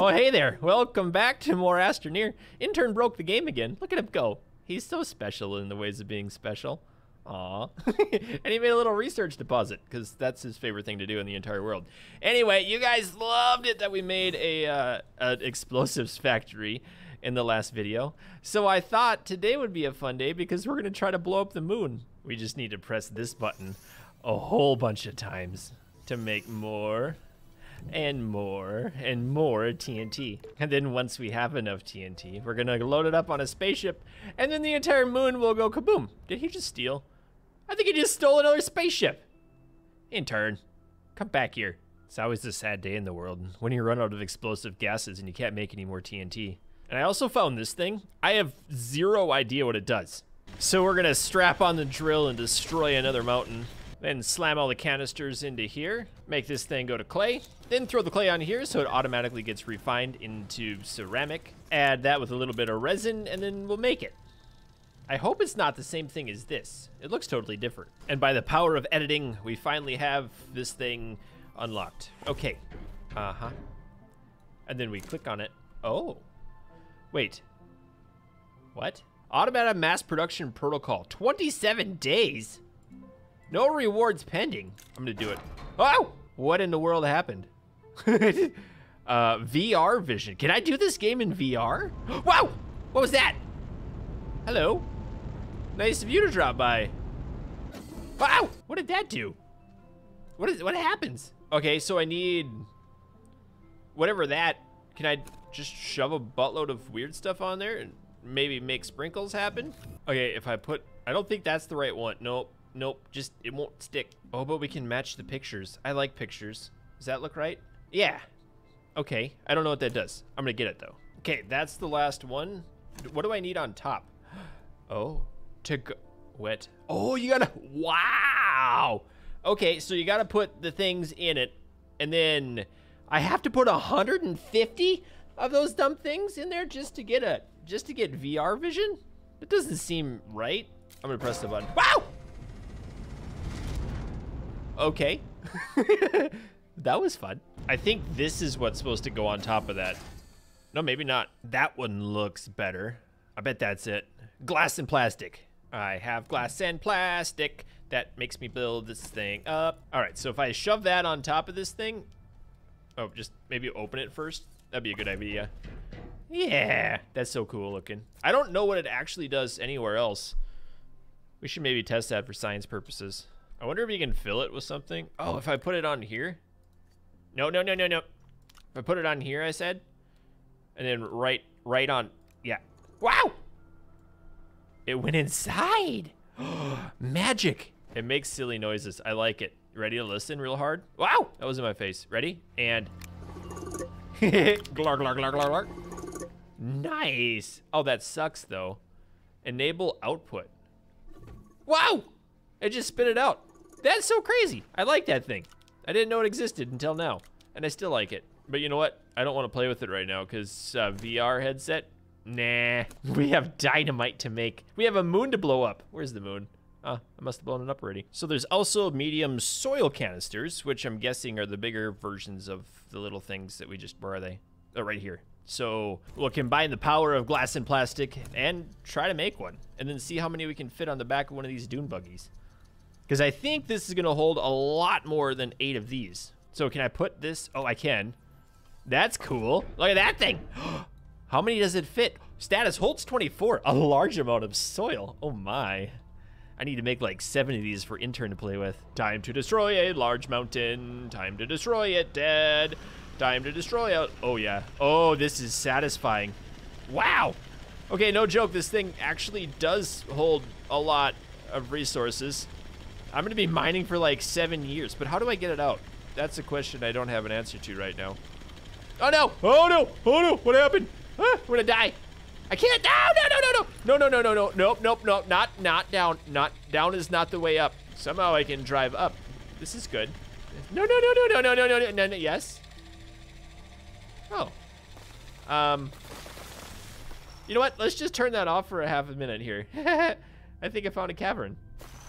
Oh, hey there. Welcome back to more Astroneer. Intern broke the game again. Look at him go. He's so special in the ways of being special. Aw. And he made a little research deposit, because that's his favorite thing to do in the entire world. Anyway, you guys loved it that we made an explosives factory in the last video. So I thought today would be a fun day, because we're going to try to blow up the moon. We just need to press this button a whole bunch of times to make more and more and more TNT. And then once we have enough TNT, we're going to load it up on a spaceship, and then the entire moon will go kaboom. Did he just steal? I think he just stole another spaceship. Intern, come back here. It's always a sad day in the world when you run out of explosive gases and you can't make any more TNT. And I also found this thing. I have zero idea what it does. So we're gonna strap on the drill and destroy another mountain. Then slam all the canisters into here. Make this thing go to clay. Then throw the clay on here so it automatically gets refined into ceramic. Add that with a little bit of resin and then we'll make it. I hope it's not the same thing as this. It looks totally different. And by the power of editing, we finally have this thing unlocked. Okay. Uh-huh. And then we click on it. Oh. Wait. What? Automatic mass production protocol. 27 days? No rewards pending. I'm gonna do it. Oh! What in the world happened? VR vision. Can I do this game in VR? Wow! What was that? Hello. Nice of you to drop by. Wow! What did that do? What happens? Okay, so I need whatever that. Can I just shove a buttload of weird stuff on there and maybe make sprinkles happen? Okay, if I put, I don't think that's the right one. Nope, nope, just it won't stick. Oh, but we can match the pictures. I like pictures. Does that look right? Yeah. Okay, I don't know what that does. I'm gonna get it though. Okay, that's the last one. What do I need on top? Oh, to go wet. Oh, you gotta, wow. Okay, so you gotta put the things in it, and then I have to put 150 of those dumb things in there just to get VR vision? That doesn't seem right. I'm gonna press the button. Wow! Okay. That was fun. I think this is what's supposed to go on top of that. No, maybe not. That one looks better. I bet that's it. Glass and plastic. I have glass and plastic. That makes me build this thing up. All right, so if I shove that on top of this thing, oh, just maybe open it first. That'd be a good idea. Yeah, that's so cool looking. I don't know what it actually does anywhere else. We should maybe test that for science purposes. I wonder if you can fill it with something. Oh, if I put it on here. No. If I put it on here, I said, and then right on, yeah. Wow! It went inside. Magic. It makes silly noises. I like it. Ready to listen real hard? Wow, that was in my face. Ready? And glarg, glarg, glarg, glarg. Nice. Oh, that sucks though. Enable output. Wow! It just spit it out. That's so crazy. I like that thing. I didn't know it existed until now, and I still like it. But you know what? I don't want to play with it right now because VR headset. Nah, we have dynamite to make. We have a moon to blow up. Where's the moon? I must have blown it up already. So there's also medium soil canisters, which I'm guessing are the bigger versions of the little things that we just, where are they? Oh, right here. So we'll combine the power of glass and plastic and try to make one, and then see how many we can fit on the back of one of these dune buggies. Because I think this is gonna hold a lot more than 8 of these. So can I put this? Oh, I can. That's cool. Look at that thing. How many does it fit? Status holds 24, a large amount of soil. Oh my. I need to make like 7 of these for intern to play with. Time to destroy a large mountain. Time to destroy it dead. Time to destroy it. Oh yeah. Oh, this is satisfying. Wow. Okay, no joke. This thing actually does hold a lot of resources. I'm gonna be mining for like 7 years, but how do I get it out? That's a question I don't have an answer to right now. Oh no, oh no, oh no, what happened? Ah, I'm gonna die. I can't, no. Nope, not down. Not down is not the way up. Somehow I can drive up. This is good. No, yes. Oh. You know what? Let's just turn that off for a half a minute here. I think I found a cavern.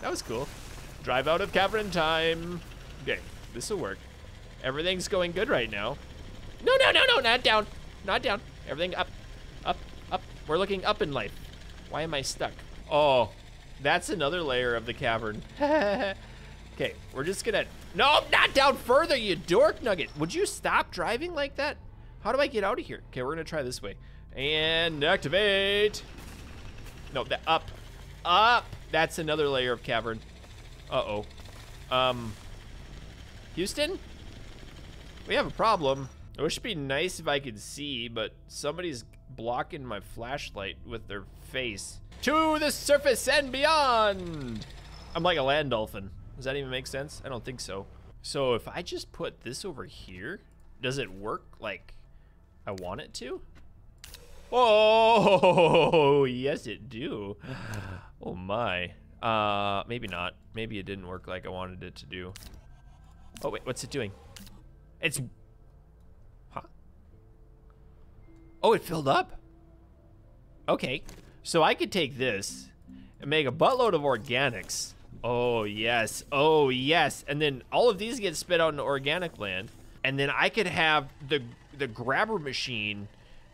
That was cool. Drive out of cavern time. Okay, this'll work. Everything's going good right now. No, not down. not down. Everything up, up, up. We're looking up in life. Why am I stuck? Oh, that's another layer of the cavern. Okay, we're just gonna, no, not down further, you dork nugget. Would you stop driving like that? How do I get out of here? Okay, we're gonna try this way. And activate. No, that up, up. That's another layer of cavern. Uh-oh. Houston? We have a problem. I wish it'd be nice if I could see, but somebody's blocking my flashlight with their face. To the surface and beyond! I'm like a land dolphin. Does that even make sense? I don't think so. So if I just put this over here, does it work like I want it to? Oh, yes it do. Oh my. Maybe not. Maybe it didn't work like I wanted it to do. Oh wait, what's it doing? It's, huh? Oh, it filled up? Okay, so I could take this and make a buttload of organics. Oh yes, oh yes. And then all of these get spit out into organic land. And then I could have the grabber machine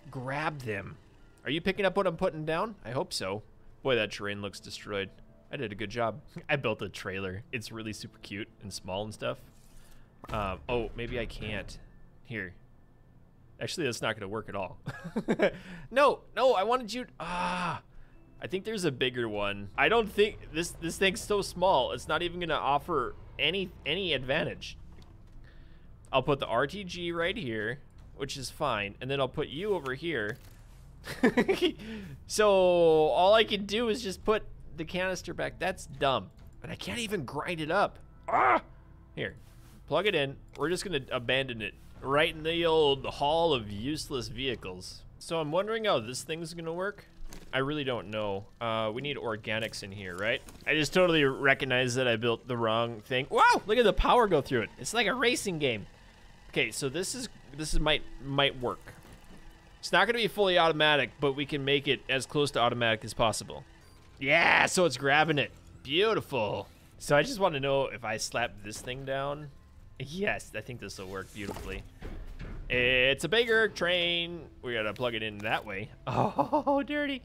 grab them. Are you picking up what I'm putting down? I hope so. Boy, that terrain looks destroyed. I did a good job. I built a trailer. It's really super cute and small and stuff. Oh, maybe I can't. Here. Actually, that's not gonna work at all. No, no, I wanted you, ah. I think there's a bigger one. I don't think, this thing's so small, it's not even gonna offer any advantage. I'll put the RTG right here, which is fine. And then I'll put you over here. So all I can do is just put the canister back. That's dumb. And I can't even grind it up. Ah! Here, plug it in. We're just gonna abandon it right in the old hall of useless vehicles. So I'm wondering how this thing's gonna work. I really don't know. We need organics in here, right? I just totally recognize that I built the wrong thing. Wow, look at the power go through it. It's like a racing game. Okay, so this is might work. It's not gonna be fully automatic, but we can make it as close to automatic as possible. Yeah, so it's grabbing it. Beautiful. So I just want to know if I slap this thing down. Yes, I think this will work beautifully. It's a bigger train. We gotta plug it in that way. Oh, dirty.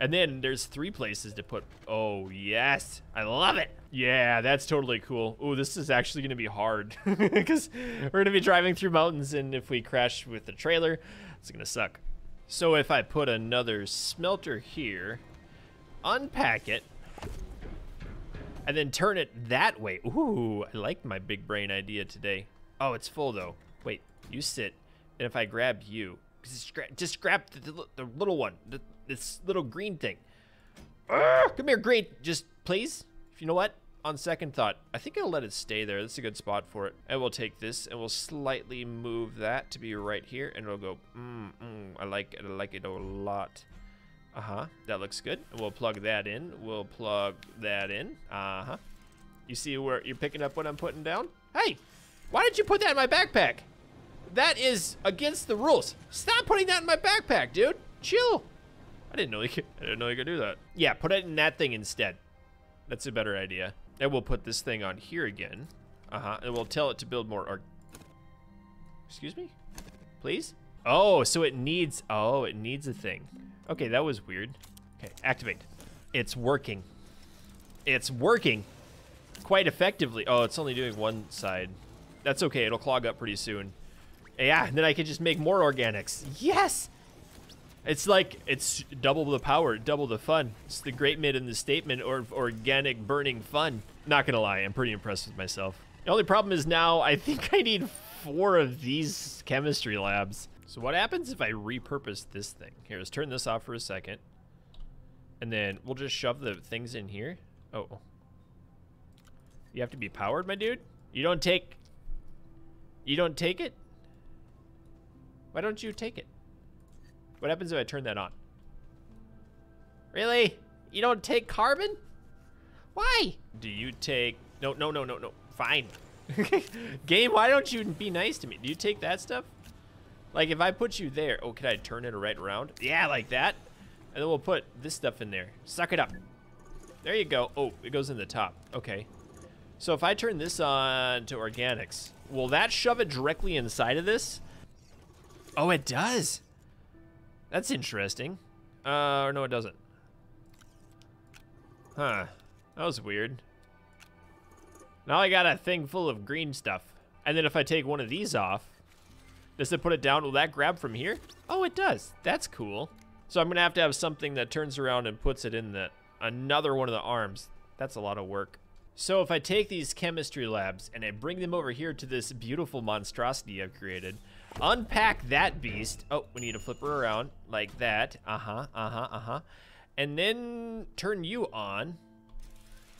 And then there's three places to put, oh yes, I love it. Yeah, that's totally cool. Oh, this is actually gonna be hard because we're gonna be driving through mountains, and if we crash with the trailer, it's gonna suck. So if I put another smelter here, unpack it, and then turn it that way. Ooh, I like my big brain idea today. Oh, it's full though. Wait, you sit, and if I grab you, just grab the little one, this little green thing. Come here, green, just please. If you know what, on second thought, I think I'll let it stay there. That's a good spot for it. And we'll take this, and we'll slightly move that to be right here, and it'll go, I like it a lot. Uh-huh, that looks good. We'll plug that in. We'll plug that in. Uh-huh. You see where you're picking up what I'm putting down? Hey, why did you put that in my backpack? That is against the rules. Stop putting that in my backpack, dude. Chill. I didn't know you could do that. Yeah, put it in that thing instead. That's a better idea. And we'll put this thing on here again. Uh-huh, and we'll tell it to build more, or excuse me, please? Oh, so it needs a thing. Okay, that was weird. Okay, activate. It's working. It's working quite effectively. Oh, it's only doing one side. That's okay, it'll clog up pretty soon. Yeah, and then I can just make more organics. Yes! It's like, it's double the power, double the fun. It's the great mid in the statement or organic burning fun. Not gonna lie, I'm pretty impressed with myself. The only problem is now I think I need 4 of these chemistry labs. So what happens if I repurpose this thing? Here, let's turn this off for a second. And then we'll just shove the things in here. Oh. You have to be powered, my dude? You don't take it? Why don't you take it? What happens if I turn that on? Really? You don't take carbon? Why? Do you take, no, fine. Game, why don't you be nice to me? Do you take that stuff? Like if I put you there, oh, can I turn it right around? Yeah, like that. And then we'll put this stuff in there. Suck it up. There you go. Oh, it goes in the top. Okay. So if I turn this on to organics, will that shove it directly inside of this? Oh, it does. That's interesting. Or no, it doesn't. Huh. That was weird. Now I got a thing full of green stuff. And then if I take one of these off, does it put it down? Will that grab from here? Oh, it does. That's cool. So I'm gonna have to have something that turns around and puts it in the another one of the arms. That's a lot of work. So if I take these chemistry labs and I bring them over here to this beautiful monstrosity I've created, unpack that beast. Oh, we need to flip her around like that. And then turn you on.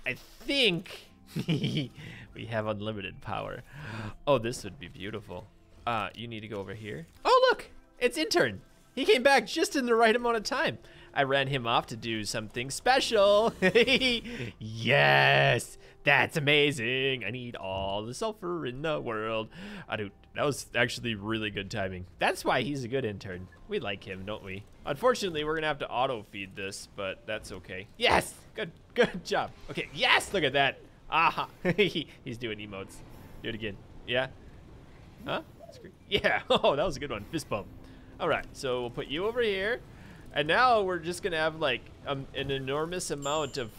I think we have unlimited power. Oh, this would be beautiful. You need to go over here. Oh, look, it's Intern. He came back just in the right amount of time. I ran him off to do something special. Yes, that's amazing. I need all the sulfur in the world. That was actually really good timing. That's why he's a good intern. We like him, don't we? Unfortunately, we're gonna have to auto feed this, but that's okay. Yes, good job. Okay, yes, look at that. Aha, he's doing emotes. Do it again. Yeah. Huh? Yeah, oh, that was a good one. Fist bump. All right, so we'll put you over here. And now we're just gonna have like an enormous amount of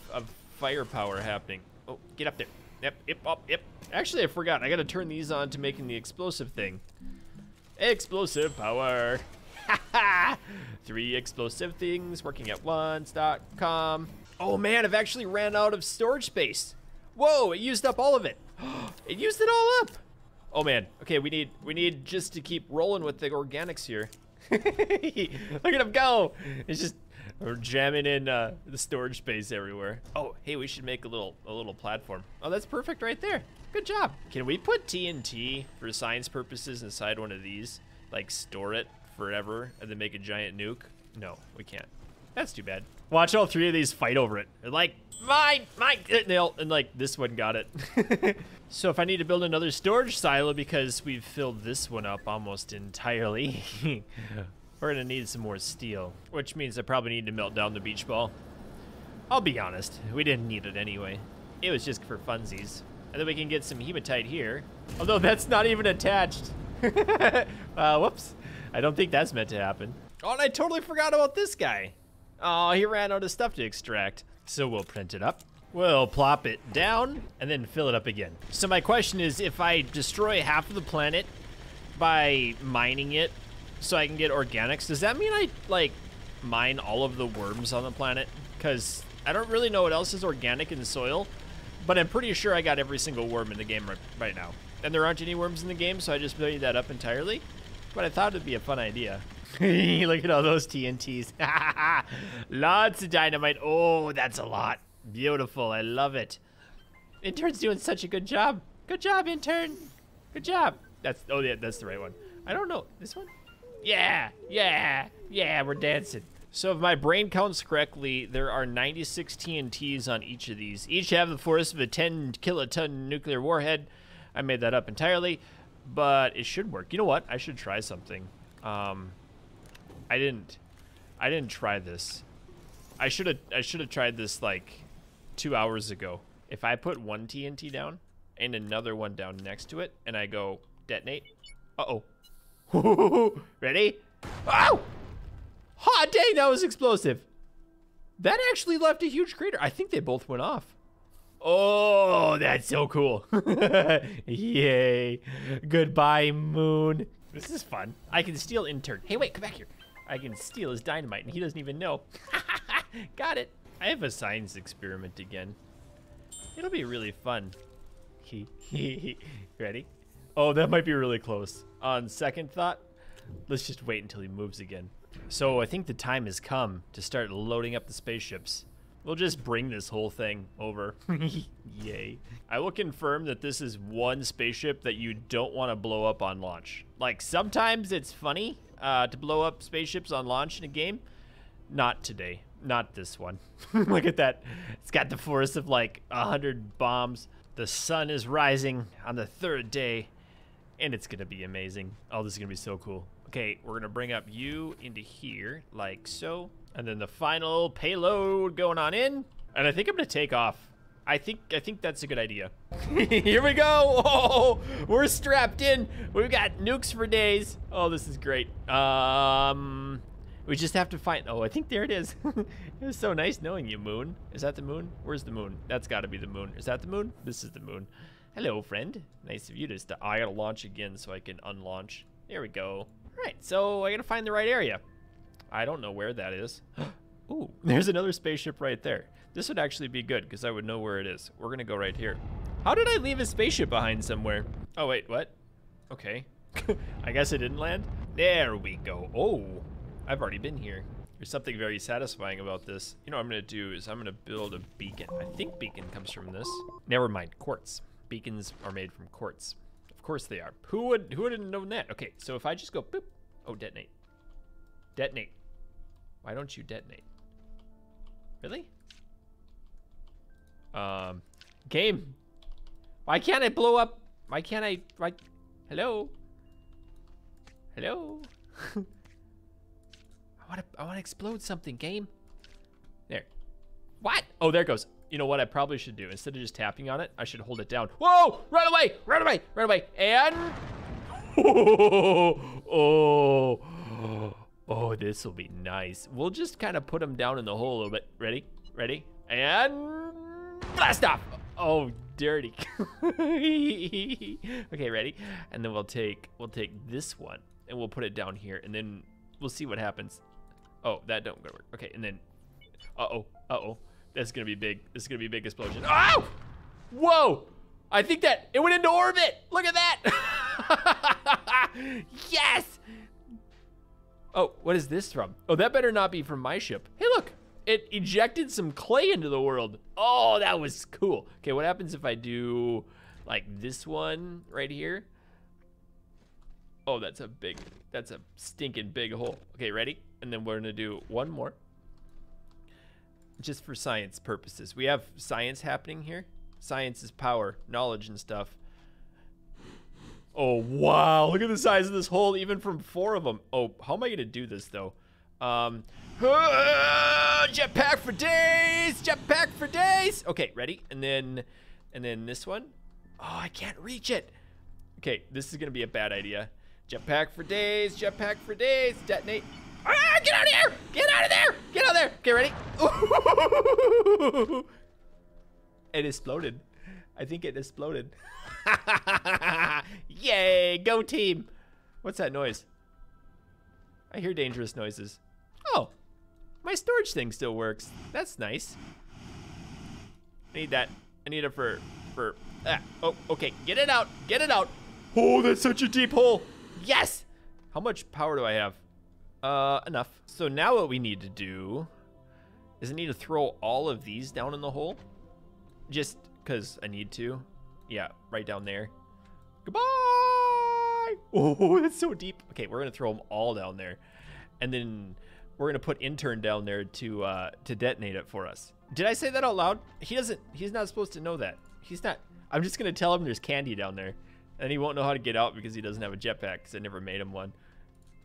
firepower happening. Oh, get up there. Yep. Actually, I forgot. I gotta turn these on to making the explosive thing. Explosive power. 3 explosive things working at once.com. Oh man, I've actually ran out of storage space. Whoa, it used up all of it. It used it all up. Oh man, okay, we need just to keep rolling with the organics here. Look at him go! It's just we're jamming in the storage space everywhere. Oh, hey, we should make a little platform. Oh, that's perfect right there. Good job. Can we put TNT for science purposes inside one of these? Like store it forever and then make a giant nuke? No, we can't. That's too bad. Watch all 3 of these fight over it. They're like mine, and like this one got it. So if I need to build another storage silo because we've filled this one up almost entirely, we're gonna need some more steel, which means I probably need to melt down the beach ball. I'll be honest, we didn't need it anyway. It was just for funsies. And then we can get some hematite here, although that's not even attached. Whoops, I don't think that's meant to happen. Oh, and I totally forgot about this guy. Oh, he ran out of stuff to extract. So we'll print it up, we'll plop it down, and then fill it up again. So my question is, if I destroy half of the planet by mining it so I can get organics, does that mean I like mine all of the worms on the planet? Because I don't really know what else is organic in the soil, but I'm pretty sure I got every single worm in the game right now. And there aren't any worms in the game, so I just made that up entirely. But I thought it'd be a fun idea. Look at all those TNTs. Lots of dynamite. Oh, that's a lot. Beautiful. I love it. Intern's doing such a good job. Good job, Intern. Good job. That's, oh yeah, that's the right one. I don't know. This one? Yeah, we're dancing. So if my brain counts correctly, there are 96 TNTs on each of these. Each have the force of a 10 kiloton nuclear warhead. I made that up entirely, but it should work. You know what? I should try something. I didn't try this. I should have tried this like 2 hours ago. If I put 1 TNT down and another one down next to it and I go detonate. Uh-oh. Ready? Ow! Hot dang, that was explosive. That actually left a huge crater. I think they both went off. Oh, that's so cool. Yay. Goodbye, moon. This is fun. I can steal Intern. Hey, wait, come back here. I can steal his dynamite and he doesn't even know. Got it. I have a science experiment again. It'll be really fun. Ready? Oh, that might be really close. On second thought, let's just wait until he moves again. So I think the time has come to start loading up the spaceships. We'll just bring this whole thing over. Yay. I will confirm that this is one spaceship that you don't want to blow up on launch. Like, sometimes it's funny to blow up spaceships on launch in a game. Not today. Not this one. Look at that. It's got the force of like 100 bombs. The sun is rising on the 3rd day, and it's going to be amazing. Oh, this is going to be so cool. Okay, we're going to bring up you into here like so. And then the final payload going on in. And I think I'm gonna take off. I think that's a good idea. Here we go. Oh, we're strapped in. We've got nukes for days. Oh, this is great. We just have to find... Oh, I think there it is. It was so nice knowing you, Moon. Is that the moon? Where's the moon? That's got to be the moon. Is that the moon? This is the moon. Hello, friend. Nice of you to... I got to launch again so I can unlaunch. There we go. All right, so I got to find the right area. I don't know where that is. Ooh, there's another spaceship right there. This would actually be good because I would know where it is. We're gonna go right here. How did I leave a spaceship behind somewhere? Oh wait, what? Okay. I guess it didn't land. There we go. Oh, I've already been here. There's something very satisfying about this. You know what I'm gonna do is I'm gonna build a beacon. I think beacon comes from this. Never mind, quartz. Beacons are made from quartz. Of course they are. Who would have known that? Okay, so if I just go boop. Oh, detonate. Detonate. Why don't you detonate? Really? Game. Why can't I blow up? Why can't I? Why? Hello? Hello? I want to explode something, game. There. What? Oh, there it goes. You know what I probably should do? Instead of just tapping on it, I should hold it down. Whoa! Run away! Run away! Run away! And... Oh, this will be nice. We'll just kind of put them down in the hole a little bit. Ready? Ready? And... blast off! Oh, dirty. Okay, ready? And then we'll take this one and we'll put it down here and then we'll see what happens. Oh, that don't work. Okay, and then uh-oh. That's gonna be big. This is gonna be a big explosion. Oh! Whoa! I think that it went into orbit! Look at that! Yes! Oh, what is this from? Oh, that better not be from my ship. Hey, look! It ejected some clay into the world. Oh, that was cool. Okay, what happens if I do like this one right here? Oh, that's a stinking big hole. Okay, ready? And then we're gonna do one more. Just for science purposes. We have science happening here. Science is power, knowledge and stuff. Oh, wow, look at the size of this hole, even from four of them. Oh, how am I gonna do this though? Jetpack for days, jetpack for days. Okay, ready? And then this one. Oh, I can't reach it. Okay, this is gonna be a bad idea. Jetpack for days, jetpack for days. Detonate. Ah, get out of here! Get out of there! Get out of there! Okay, ready? It exploded. I think it exploded. Yay! Go team! What's that noise? I hear dangerous noises. Oh, my storage thing still works. That's nice. I need that. I need it for ah. Oh, okay. Get it out. Get it out. Oh, that's such a deep hole. Yes. How much power do I have? Enough. So now what we need to do is I need to throw all of these down in the hole. Just because I need to. Yeah, right down there. Goodbye. Oh, that's so deep. Okay, we're going to throw them all down there. And then... we're gonna put intern down there to detonate it for us. Did I say that out loud? He doesn't. He's not supposed to know that. He's not. I'm just gonna tell him there's candy down there, and he won't know how to get out because he doesn't have a jetpack. Because I never made him one.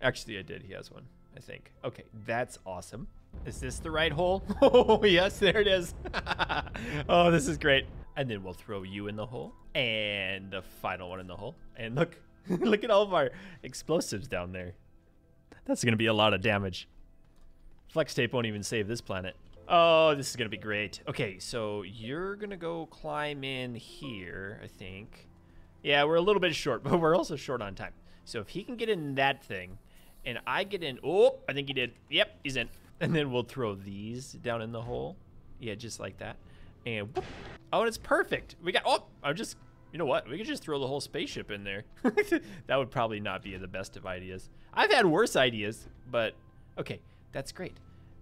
Actually, I did. He has one, I think. Okay, that's awesome. Is this the right hole? Oh yes, there it is. Oh, this is great. And then we'll throw you in the hole, and the final one in the hole. And look, look at all of our explosives down there. That's gonna be a lot of damage. Flex tape won't even save this planet. Oh, this is gonna be great. Okay, so you're gonna go climb in here, I think. Yeah, we're a little bit short, but we're also short on time. So if he can get in that thing, and I get in, oh, I think he did. Yep, he's in. And then we'll throw these down in the hole. Yeah, just like that. And whoop. Oh, and it's perfect. We got, oh, I'm just, you know what? We could just throw the whole spaceship in there. That would probably not be the best of ideas. I've had worse ideas, but okay. That's great.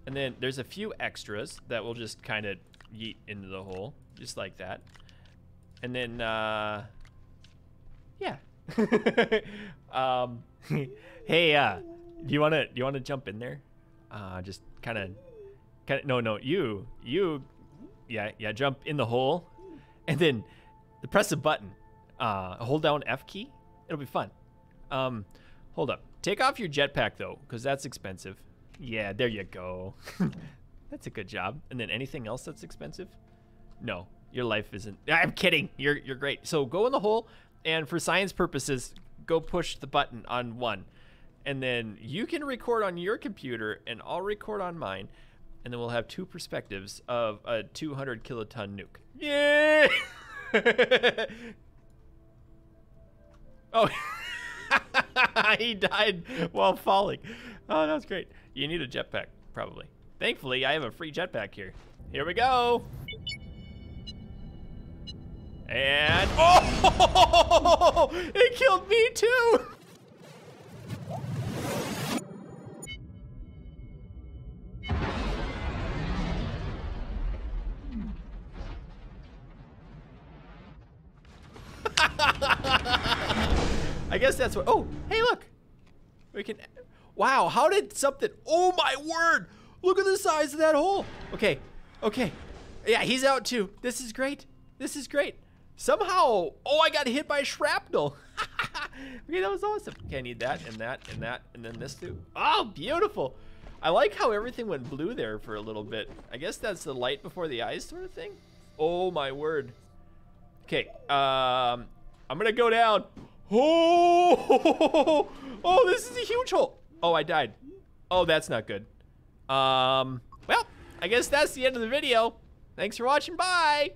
And then there's a few extras that will just kind of yeet into the hole, just like that. And then, yeah. Hey, do you wanna jump in there? Just kind of. No, you, yeah. Jump in the hole, and then press a button. Hold down F key. It'll be fun. Hold up. Take off your jetpack though, because that's expensive. Yeah, there you go. That's a good job. And then anything else that's expensive? No. Your life isn't... I'm kidding. You're great. So go in the hole, and for science purposes, go push the button on 1. And then you can record on your computer, and I'll record on mine. And then we'll have 2 perspectives of a 200 kiloton nuke. Yeah! Oh, he died while falling. Oh, that was great. You need a jetpack, probably. Thankfully, I have a free jetpack here. Here we go. And, oh, it killed me too. I guess that's what, oh, hey, look. We can, wow, how did something, oh my word. Look at the size of that hole. Okay, okay. Yeah, he's out too. This is great. This is great. Somehow, oh, I got hit by shrapnel. Okay, that was awesome. Okay, I need that and that and that and then this too. Oh, beautiful. I like how everything went blue there for a little bit. I guess that's the light before the eyes sort of thing. Oh my word. Okay, I'm gonna go down. Oh, oh, this is a huge hole. Oh, I died. Oh, that's not good. Well, I guess that's the end of the video. Thanks for watching, bye.